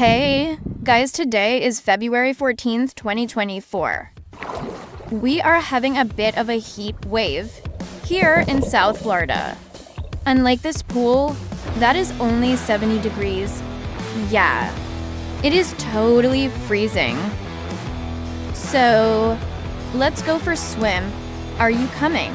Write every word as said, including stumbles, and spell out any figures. Hey guys, today is February fourteenth, twenty twenty-four. We are having a bit of a heat wave here in South Florida. Unlike this pool, that is only seventy degrees. Yeah, it is totally freezing. So let's go for a swim. Are you coming?